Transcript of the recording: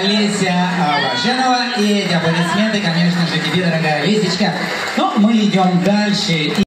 Алеся Боженова, и эти аплодисменты, конечно же, тебе, дорогая Лисечка. Но мы идем дальше.